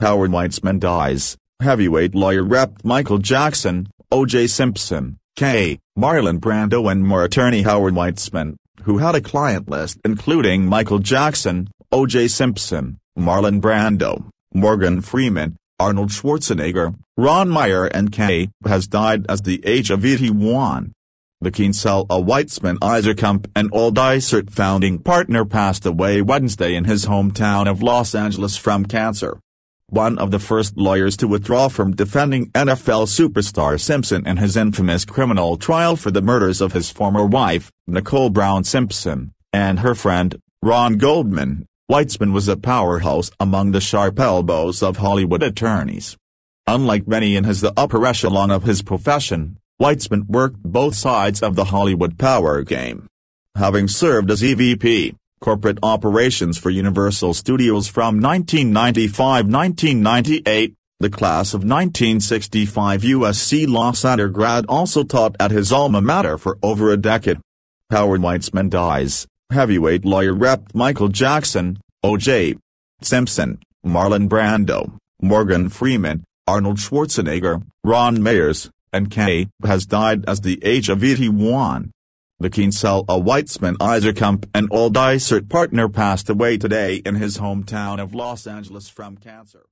Howard Weitzman dies, heavyweight lawyer repped Michael Jackson, O.J. Simpson, K.A., Marlon Brando and more. Attorney Howard Weitzman, who had a client list including Michael Jackson, O.J. Simpson, Marlon Brando, Morgan Freeman, Arnold Schwarzenegger, Ron Meyer and K.A., has died at the age of 81. The Kinsella Weitzman Eiserkamp and Old Eisert founding partner passed away Wednesday in his hometown of Los Angeles from cancer. One of the first lawyers to withdraw from defending NFL superstar Simpson in his infamous criminal trial for the murders of his former wife, Nicole Brown Simpson, and her friend, Ron Goldman, Weitzman was a powerhouse among the sharp elbows of Hollywood attorneys. Unlike many in the upper echelon of his profession, Weitzman worked both sides of the Hollywood power game. Having served as EVP, Corporate Operations for Universal Studios from 1995–1998, the class of 1965 U.S.C. law undergrad also taught at his alma mater for over a decade. Howard Weitzman dies, heavyweight lawyer repped Michael Jackson, O.J. Simpson, Marlon Brando, Morgan Freeman, Arnold Schwarzenegger, Ron Meyers, and K. has died at the age of 81. The Kinsella Weitzman Eiserkamp and Old Eisert partner passed away today in his hometown of Los Angeles from cancer.